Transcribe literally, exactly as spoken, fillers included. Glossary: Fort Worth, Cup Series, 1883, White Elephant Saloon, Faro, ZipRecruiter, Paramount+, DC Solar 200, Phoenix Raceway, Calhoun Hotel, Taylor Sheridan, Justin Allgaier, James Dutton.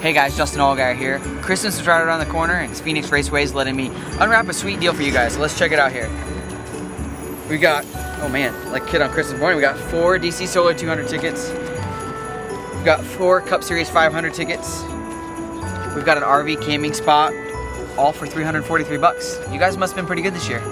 Hey guys, Justin Allgaier here. Christmas is right around the corner and Phoenix Raceway is letting me unwrap a sweet deal for you guys. So let's check it out here. We got, oh man, like kid on Christmas morning, we got four D C Solar two hundred tickets. We've got four Cup Series five hundred tickets. We've got an R V camping spot, all for three hundred forty-three bucks. You guys must have been pretty good this year.